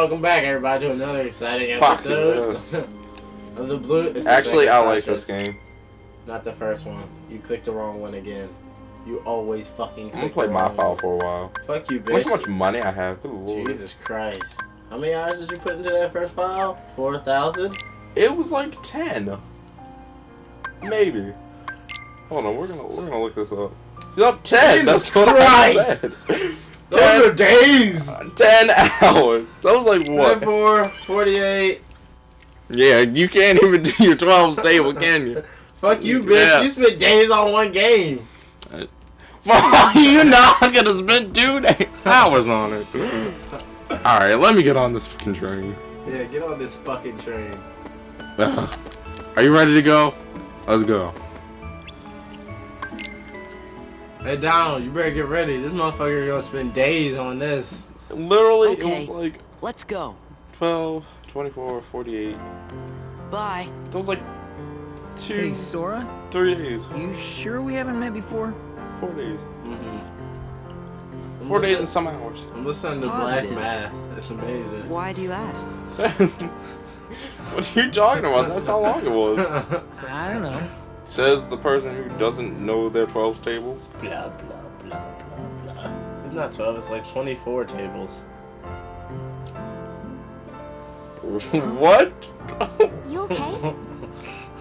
welcome back, everybody, to another exciting episode of the Blue. Actually, I like this game. Not the first one. You clicked the wrong one again. You always fucking. I'm gonna play my file for a while. Fuck you, bitch. Look how much money I have. Good Lord. Jesus Christ. How many hours did you put into that first file? 4,000. It was like 10, maybe. Hold on, we're gonna look this up. It's up 10. Jesus Christ. That's what I said. 10 Those are days. 10 hours. That was like what? 48. Yeah, you can't even do your 12 stable, can you? Fuck you, bitch. Yeah. You spent days on one game. Fuck you, not gonna spend 2 hours on it. All right, let me get on this fucking train. Yeah, get on this fucking train. Are you ready to go? Let's go. Hey Donald, you better get ready. This motherfucker gonna spend days on this. Literally, okay. It was like... Let's go. 12, 24, 48. Bye. It was like... Hey, Sora? 3 days. You sure we haven't met before? 4 days. Mm-hmm. 4 days and some hours. I'm listening to Positive. Black Math. That's amazing. Why do you ask? What are you talking about? That's how long it was. I don't know. Says the person who doesn't know their 12 tables. Blah, blah, blah, blah, blah. It's not 12, it's like 24 tables. What? You okay?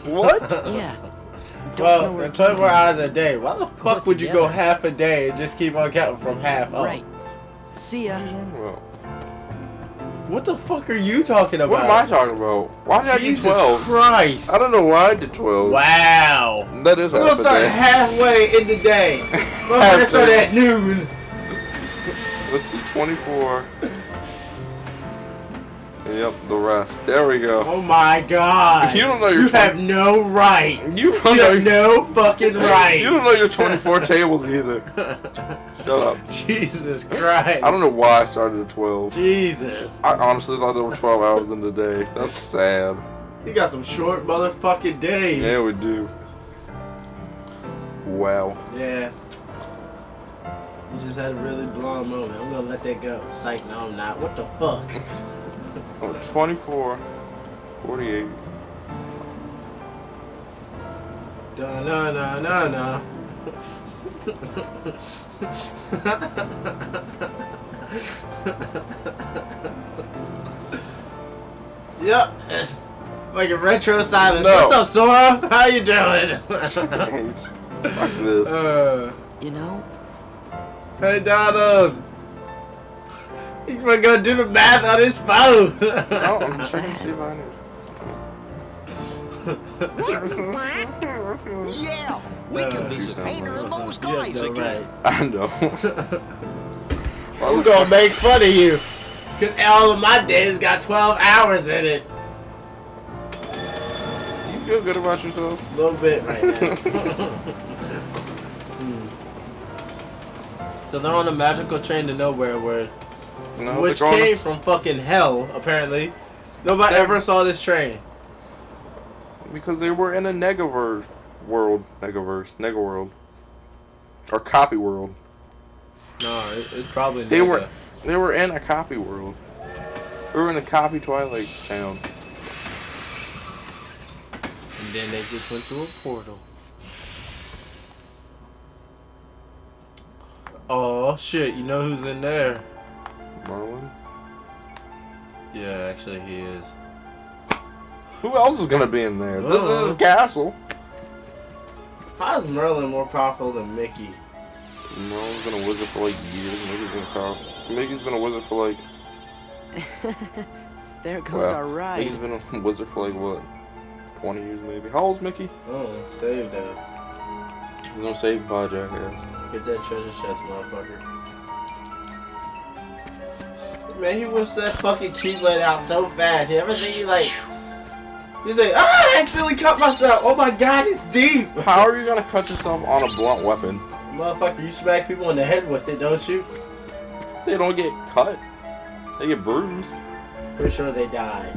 What? Yeah. Well, 24 hours a day. Why the fuck would you go half a day and just keep on counting from half up? Right. See ya. What the fuck are you talking about? What am I talking about? Why did I do 12? Jesus Christ. I don't know why I did 12. Wow. That is half a day. We're going to start halfway in the day. We're going to start at noon. Let's see, 24. Yep, the rest. There we go. Oh my god. You don't know your... You have no right. You have no fucking right. You don't know your 24 tables either. Shut up. Jesus Christ. I don't know why I started at 12. Jesus. I honestly thought there were 12 hours in the day. That's sad. You got some short motherfucking days. Yeah, we do. Wow. Yeah. You just had a really blonde moment. I'm gonna let that go. Psych, no I'm not. What the fuck? Oh, 24, 48. Da na na na na. Yep. Like a retro silence. No. What's up, Sora? How you doing? Fuck this. You know? Hey, Donald. He's gonna go do the math on his phone! Oh, I'm just gonna see mine. Yeah! We could be the painter of those guys again! I know. I'm gonna make fun of you! Cause all of my days got 12 hours in it! Do you feel good about yourself? A little bit right now. So they're on a magical train to nowhere where... No, which came from fucking hell, apparently. Nobody ever saw this train. Because they were in a Negaverse world. Negaverse. Negaworld. Or copy world. No, it's probably Nega. They were in a copy world. They were in the copy Twilight town. And then they just went through a portal. Oh shit, you know who's in there? Merlin? Yeah, actually he is. Who else is gonna be in there? This is his castle. How is Merlin more powerful than Mickey? Merlin's been a wizard for like years. Mickey's been a wizard for like... There goes our ride. Mickey's been a wizard for like what? 20 years maybe. How old's Mickey? Oh, save that. He's gonna save by jackass. Get that treasure chest, motherfucker. Man, he whips that fucking keyblade out so fast. You ever see he like... He's like, ah, I accidentally cut myself. Oh my god, it's deep. How are you gonna cut yourself on a blunt weapon? Motherfucker, you smack people in the head with it, don't you? They don't get cut. They get bruised. Pretty sure they die.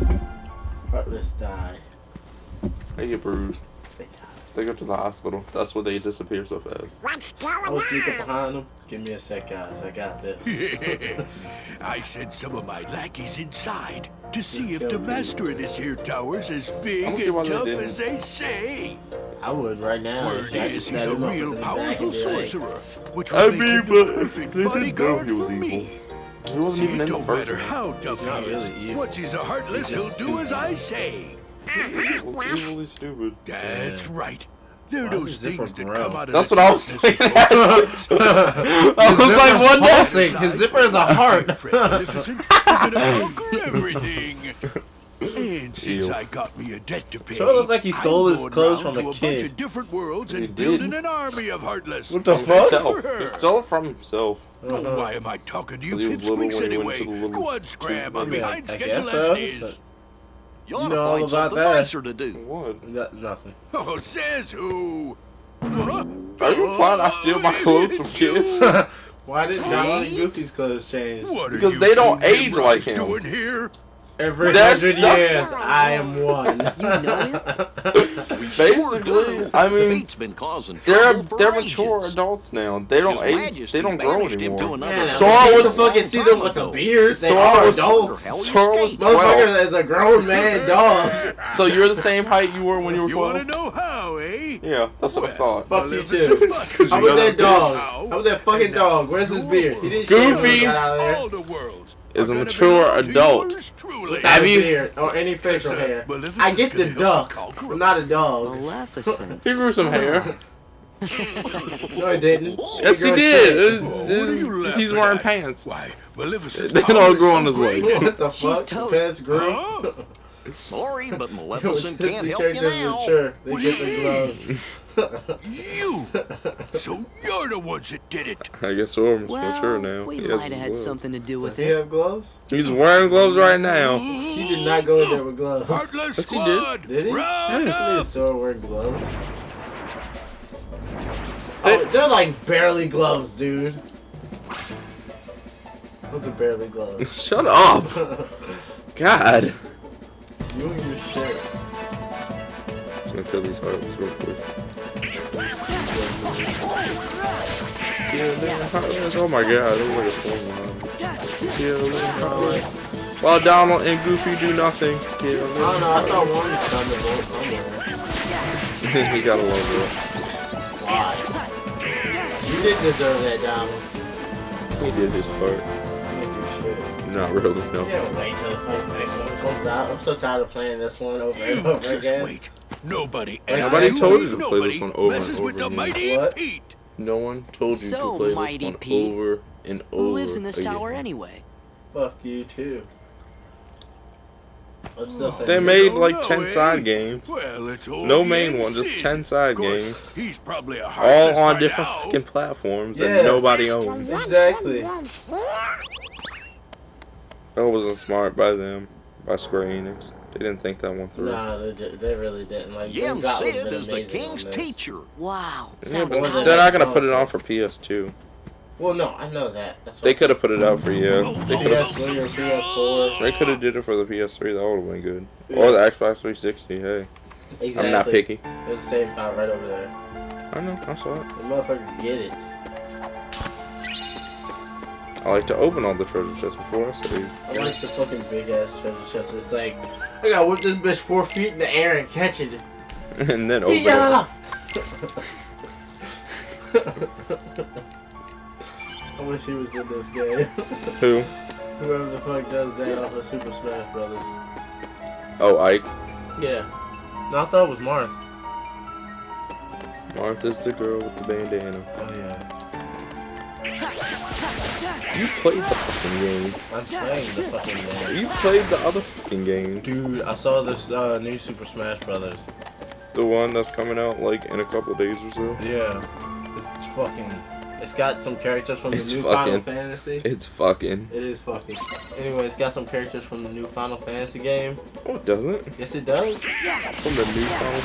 Heartless die. They get bruised. They die. They go to the hospital. That's where they disappear so fast. What's going on? I was sneaking behind them. Give me a sec, guys. I got this. I sent some of my lackeys inside to see if the master in his here tower's as big and tough as they say. I would right now. Word is he's a real powerful sorcerer, which would make him the perfect bodyguard for me. He wasn't even in the first one. How tough he is. Once he's a heartless, he'll do as I say. Really stupid. That's right. There are those things that come out of that's what I was saying. I was like, what pulsing. His zipper is a heart. Magnificent. He's gonna conquer everything. And since I got me a debt to pay, so it looks like he stole his clothes from a kid. Bunch of different worlds and building an army of heartless. What the fuck? He stole it from himself. Oh, why am I talking to you pipsqueaks anyway? Go on, scram. I'm behind schedule as it is. You ought to find something nicer to do. What? Nothing. Oh, says who? Are you implying I steal my clothes from kids? Why did Donald Goofy's clothes change? Because they don't age like him. Doing here? Every 100 years, I am one. You know it? Basically, I mean, they're mature adults now. They don't age. They don't grow anymore. Yeah, Sora was fucking see them with the beard. Sora was motherfucker as a grown man dog. So you're the same height you were when you were 12. You wanna know how, eh? Yeah, that's what I thought. Fuck you too. How about that dog? How about that fucking dog? Where's his beard? He didn't Goofy. All the world. Is a mature adult. Have you or any facial hair? I get the duck, not a dog. He grew some hair. No, he didn't. Yes, he did. He's wearing pants. Why? They don't grow on his legs. What the fuck? Pants grow. Sorry, but Maleficent can't help you now. They get the gloves. You! So you're the ones that did it! I guess Orm's mature now. We might have had something to do with it. Does he have gloves? He's wearing gloves right now. He did not go in there with gloves. Heartless yes, he did. Did he? Yes. He did so wear gloves. They're like barely gloves, dude. Those are barely gloves. Shut up! God. You don't give a shit. I'm gonna kill these heartless real quick. Oh my god, it was like a storm. While Donald and Goofy do nothing. Oh no, I saw one thunderbolt somewhere. He got a little bit. Why? You didn't deserve that, Donald. He did his part. Not really, no. Yeah, wait till the next one comes out. I'm so tired of playing this one over and over again. Wait. Nobody told you to play this one over and over again. No one told you to play this one over and over. Who lives in this tower anyway? Fuck you too. They made like 10 side games. No main one, just 10 side games. All on different fucking platforms that nobody owns. Exactly. That wasn't smart by them, by Square Enix. They didn't think that one through. Nah, they really didn't. Like, Yen Sid is the king's teacher. Wow. Yeah, but they're not going to put it on for PS2. Well, no, I know that. That's they could have put it out for you. They could have PS3 or PS4. They could have did it for the PS3. That would have been good. Yeah. Or the Xbox 360. Hey, exactly. I'm not picky. There's the same pot right over there. I know. I saw it. The motherfucker get it. I like to open all the treasure chests before I save. I like the fucking big ass treasure chest. It's like, I gotta whip this bitch 4 feet in the air and catch it. And then open it. I wish he was in this game. Who? Whoever the fuck does that off of Super Smash Brothers. Oh, Ike? Yeah. No, I thought it was Marth. Marth is the girl with the bandana. Oh, yeah. You played the fucking game. I'm playing the fucking game. You played the other fucking game. Dude, I saw this new Super Smash Brothers. The one that's coming out like in a couple days or so? Yeah. It's fucking... It's got some characters from the new Final Fantasy. It's fucking... It is fucking. Anyway, it's got some characters from the new Final Fantasy game. Oh, it doesn't. Yes, it does. From the new Final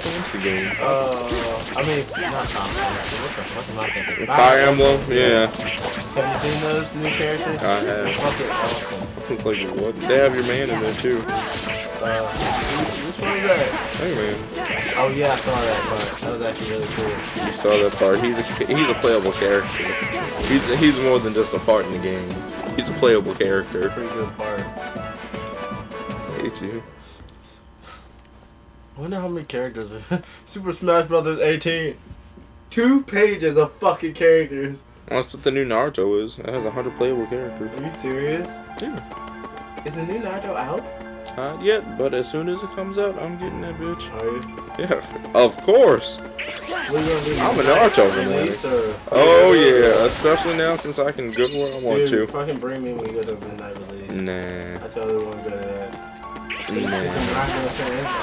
Fantasy game. I mean, not Final Fantasy. What the fuck am I thinking? Fire Emblem? Yeah. Have you seen those new characters? I have. Fucking awesome. It's like, what? They have your man in there, too. Which one is that? Hangman. Oh yeah, I saw that part. That was actually really cool. You saw that part. He's a playable character. He's more than just a part in the game. He's a playable character. Pretty good part. I hate you. I wonder how many characters are. Super Smash Brothers 18. 2 pages of fucking characters. Well, that's what the new Naruto is. It has 100 playable characters. Are you serious? Yeah. Is the new Naruto out? Not yet, but as soon as it comes out, I'm getting that bitch. Are you? Yeah, of course. I'm a Naruto fan. Oh yeah, especially now since I can go where I want to. Fucking bring me when you go to midnight release. Nah. I totally won't go to that.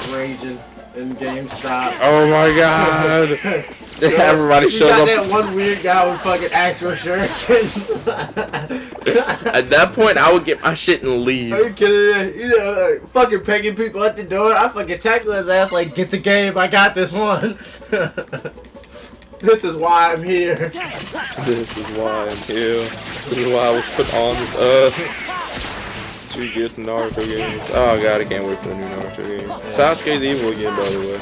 Nah. Raging in GameStop. Oh my god. Everybody shows up. That one weird guy with fucking actual shurikens. At that point, I would get my shit and leave. Are you kidding me? You know, like, fucking pegging people at the door. I fucking tackle his ass like, get the game, I got this one. This is why I'm here. This is why I'm here. This is why I was put on this earth. To get Naruto games. Oh god, I can't wait for the new Naruto game. Yeah. Sasuke's evil again, by the way.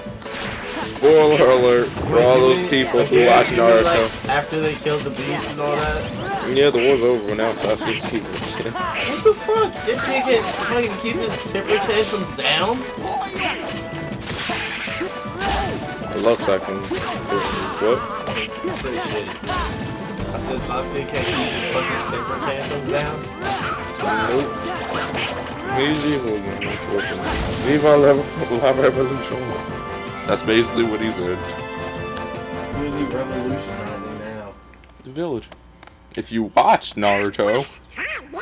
Spoiler alert for all those people who watch Naruto. Like, after they killed the beast and all that? Yeah, the war's over now, so I see his keepers. What the fuck? This nigga fucking keep his temper tantrums down? I love Sasuke. What? That's pretty shitty. I said Sasuke can't keep his fucking temper tantrums down? Nope. He's evil again, unfortunately. Viva la revolution. That's basically what he said. Who is he revolutionizing now? The village. If you watch Naruto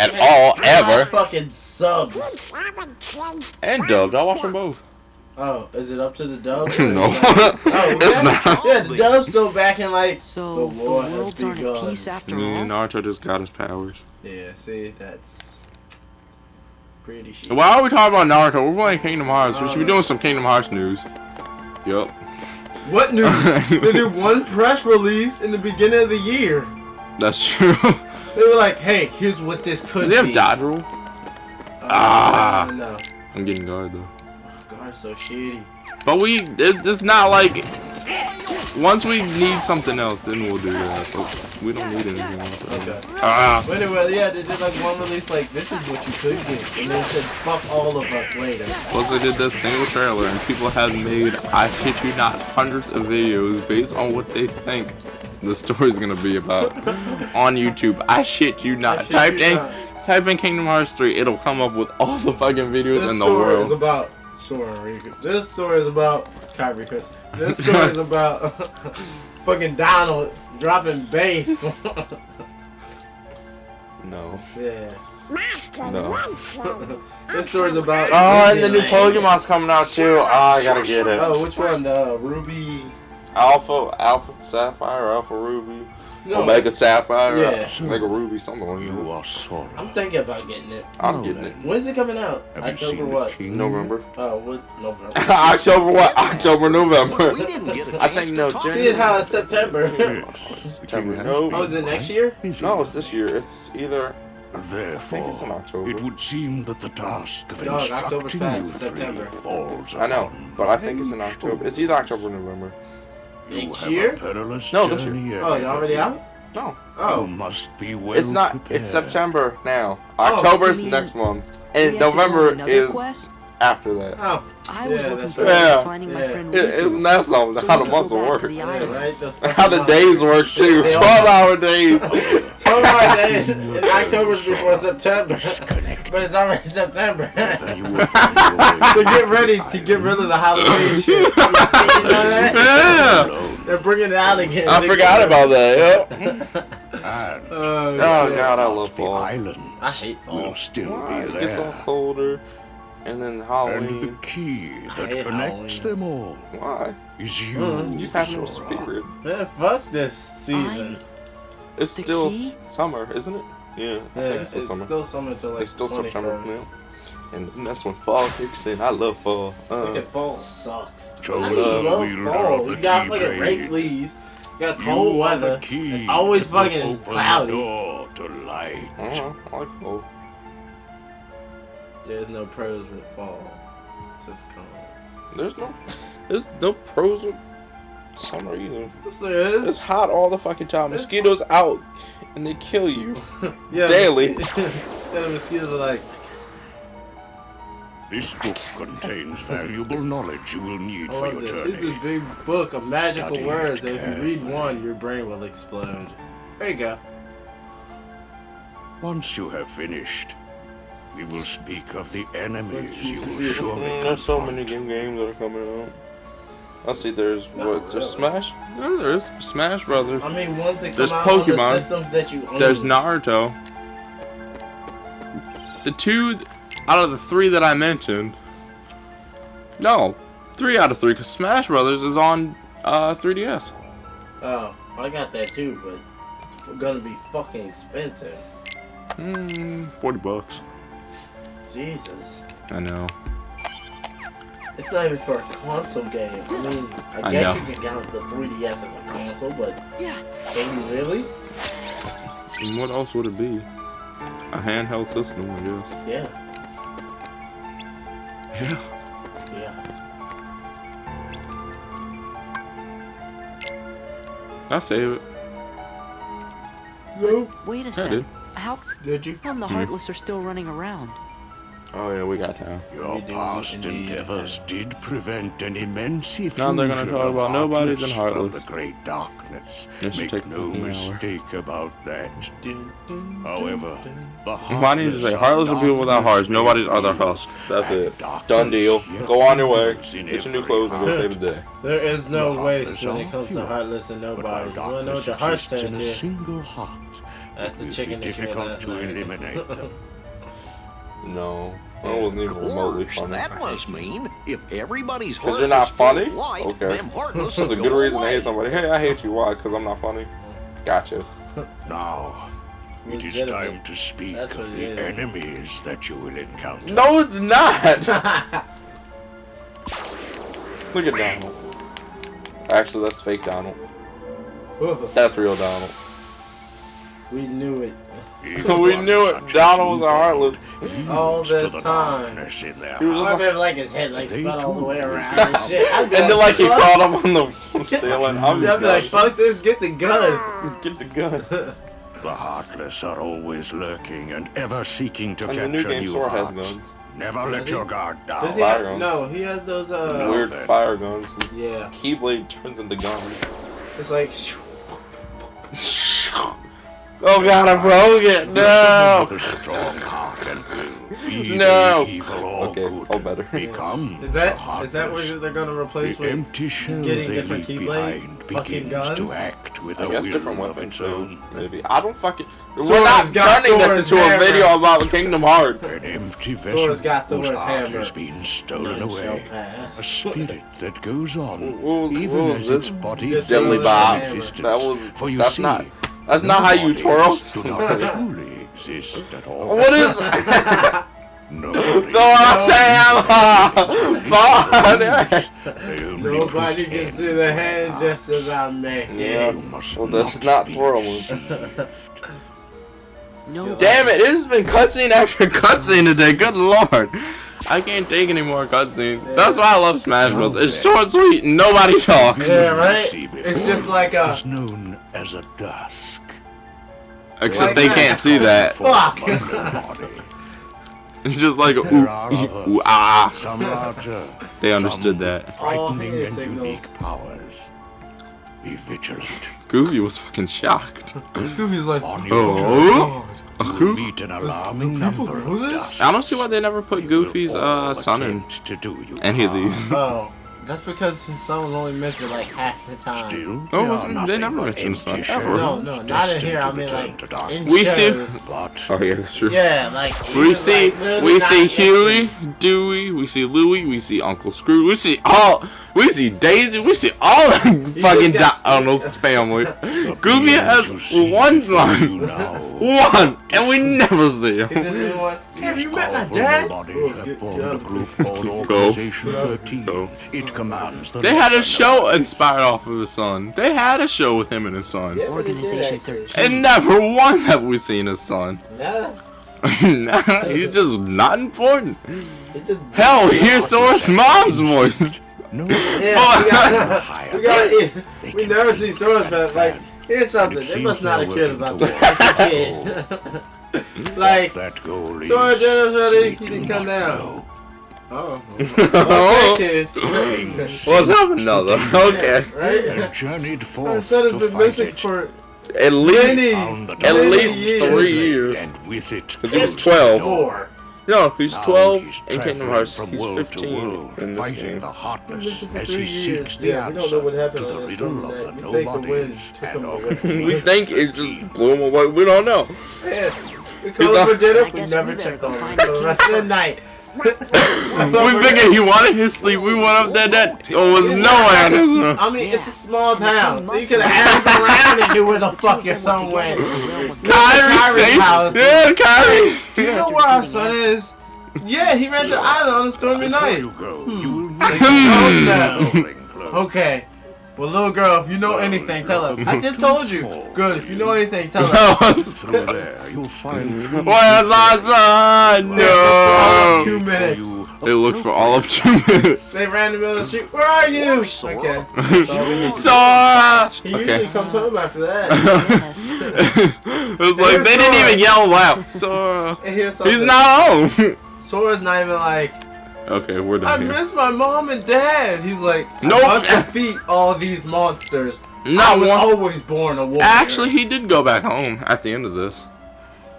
at all ever, fucking subs and dubbed, I watch them both. Oh, is it up to the dub? No, it's not. Yeah, the dub's still back in like. So the world's on peace after all. Naruto just got his powers. Yeah, see, that's pretty shit. Why are we talking about Naruto? We're playing Kingdom Hearts. We should be doing some Kingdom Hearts news. Yup. What news? They did one press release in the beginning of the year. That's true. They were like, hey, here's what this could be. Does he have dodge roll? Ah. No. I'm getting guard, though. Oh, guard's so shitty. But it's not like... Once we need something else, then we'll do that. But we don't need anything else. Okay. Ah. But anyway, yeah, they did like one release like, this is what you could get. And they said, fuck all of us later. Plus, they did that single trailer, and people have made, I kid you not, hundreds of videos based on what they think the story's gonna be about on YouTube. I shit you not. Type in Kingdom Hearts 3. It'll come up with all the fucking videos in the world. This story is about Sora and Riku. This story is about Kyrie Chris. This story is about fucking Donald dropping bass. No. Yeah. Master no. This story's about. Oh, and the new Pokemon's coming out too. Oh, I gotta get it. Oh, which one? The Ruby. Alpha Sapphire, Alpha Ruby, no, Omega Sapphire, yeah. Omega Ruby, something like that. You are Sora. I'm thinking about getting it. I'm getting it. When's it coming out? October what? November. Oh, what? November. October what? October, November. We didn't get it. I think no. See how it's September. September. No. Oh, is it next year? No, it's this year. It's either. Therefore, it would seem that the task of instructing you three falls. I know, but I think it's in October. It's either October or November. Next year? No, this year. Oh, you're already out? No. Oh. You must be well it's not. Prepared. It's September now. October's next month. And November is after that. Oh. I was looking forward to finding my friend. Isn't that something? So how the months work. How the days work, too. 12-hour days. 12-hour days. October's before September. But it's already September. They get ready to get rid of the Halloween shit. You know that? Yeah. They're bringing it out again. I forgot about that. Yep. Oh god, I love fall. I hate fall. We'll still be there. It gets all colder. And then Halloween. And the key that connects them all. Why? Is you. You have no spirit. Man, fuck this season. It's still summer, isn't it? Yeah, I think it's still summer. It's still summer till like. It's still September now. And that's when fall kicks in. I love fall. Look at fall sucks. I love fall. You got fucking rake leaves. You got cold weather. It's always fucking cloudy. I like fall. There's no pros with fall. It's just cons. There's no pros with summer either. Yes, there is. It's hot all the fucking time. It's mosquitoes out, and they kill you daily. Yeah, the mosquitoes are like. This book contains valuable knowledge you will need for your journey. It's a big book of magical words that if you read one, your brain will explode. There you go. Once you have finished, we will speak of the enemies you will surely confront. There's so many games that are coming out. I see there's there's Smash. Yeah, there's Smash Brothers. I mean, once they come out on the systems that you own. There's Naruto. The two out of the three that I mentioned. No, 3 out of 3 because Smash Brothers is on 3DS. Oh, I got that too, but it's gonna be fucking expensive. $40. Jesus. I know. It's not even for a console game. I mean, I guess you can count the 3DS as a console, but can you really? And what else would it be? A handheld system, I guess. Yeah. I'll save it. No. Wait a second. How come the Heartless are still running around? Oh yeah, we got time. Your past endeavors did prevent an immense effect. Now they're gonna talk about nobodies and Heartless. The great darkness. Make no mistake about that. However, the Heartless is like Heartless are people without hearts. Nobodies are their husks. That's it. Done deal. Go on your way. Get your new clothes and go save the day. There is no waste when it comes to Heartless and nobodies. You wanna know what the heart stands in? That's the chicken that you got to eliminate them. No, I wasn't even remotely funny. That must mean if everybody's because you're not funny. Light, okay, that's a good reason to hate somebody. Hey, I hate you. Why? Because I'm not funny. Gotcha. Now it is time to speak of the enemies that you will encounter. No, it's not. Look at Donald. Actually, that's fake Donald. That's real Donald. We knew it. We knew it. Donald was a Heartless. All this time. He was like his head like spun all the way around and shit. And then like he crawled up on the ceiling. I'm like, fuck this, get the gun. Get the gun. The Heartless are always lurking and ever seeking to capture you. And the new game Sora has guns. Never let your guard down. Does he have, no, he has those weird fire guns. His Keyblade turns into guns. It's like. Oh god, I'm broken! No! No! Okay, all better. Is that what they're gonna replace with getting different keyblades? Fucking guns? I guess different weapons too. Maybe. I don't fucking... We're not turning this into a video about Kingdom Hearts! Sora's got Thor's hammer. A spirit that goes on, even as its body... Diddly Bob. That's not... That's not how you twirl. Truly exist at all. What is that? Nobody can see the hand just as I make it. Well, that's not twirl. Damn it! It has been cutscene after cutscene today. Good lord, I can't take any more cutscenes. That's why I love Smash Bros. It's short, and sweet. And nobody talks. Yeah, right. It's just like a. As a dusk. Except they can't see that. Fuck. It's just like a ooh, ah. They understood that. Frightening and unique powers. Be vigilant. Goofy was fucking shocked. Goofy's like, oh. Meet an alarming number of dust. I don't see why they never put Goofy's son in any of these. That's because his son was only mentioned like half the time. Still, they never mentioned son ever. No, not in here. I mean, like in shows. Oh yeah, that's true. Yeah, like we see Huey, Dewey, we see Louie, we see Uncle Scrooge, we see Daisy, we see all the fucking Donald's family. Goofy has one line, and we never see him. Have you met my dad? Go. They had a show inspired off of his son. They had a show with him and his son. Organization 13. And never one have we seen his son. Nah, he's just not important. Hell, hear Sora's mom's voice. No. Yeah, we got it. We never see swordsmen like. Here's something. They must not have cared about this. Like, sword general's ready. He didn't come down. Oh. Okay, what's happening now, though? Okay. Our son has been missing for at least 3 years. And with it, because he was 12. No, he's 12 in Kingdom Hearts. He's 15 in this game. As he seeks the answer to the riddle of the nobodies and organizations. We think it just blew him away. We don't know. We called him for dinner. We never checked on him the rest of the night. We figured he wanted his sleep. We went up there. That was no answer. I mean, it's a small town. You could have asked around and knew where the fuck your son went. Kyrie's house. You know where our son is? Yeah, he ran to Isla on a stormy night. Okay. Well, little girl, if you know anything, tell us. I just told you. Good, if you know anything, tell us. Through there, you'll find. Where's our son? No. 2 minutes. They looked for all of 2 minutes. They ran in the middle of the street. Where are you? Okay. Sora. He usually comes home after that. It was like they didn't even yell out. Sora. He's not home. Sora's not even like. Okay, we're done. I miss my mom and dad. He's like, no, I must defeat all these monsters. I was always born a warrior. Actually, he did go back home at the end of this.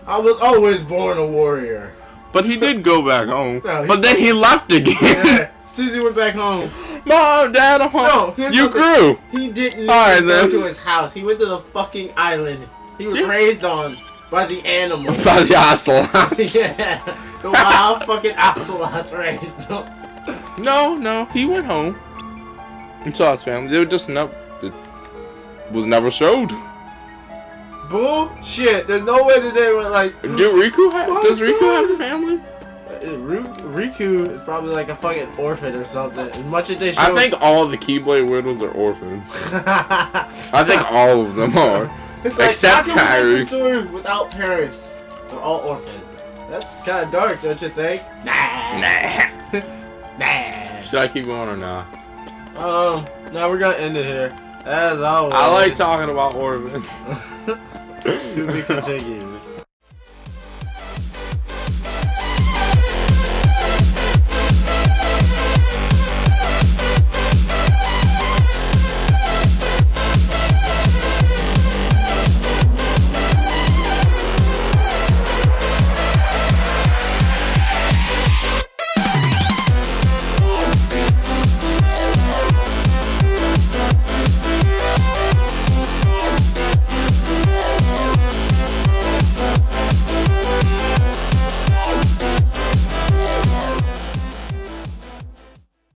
I was always born a warrior. But he did go back home. No, but then he left again. Yeah. Susie went back home. Mom, Dad, I'm home. No, you grew. He didn't go to his house. He went to the fucking island. He was raised on by the animals. By the ocelot. Yeah. The wild fucking ocelots raised him. No, he went home and saw his family. They were just it was never showed. Bullshit. There's no way that they were like. Does Riku have a family? Riku is probably like a fucking orphan or something. As much as they show. I think all of the Keyblade Widows are orphans. I think all of them are, except Kairi. It's story without parents. They're all orphans. That's kind of dark, don't you think? Nah. Should I keep going or not? No, we're gonna end it here. As always. I like talking about orphans. To be continued.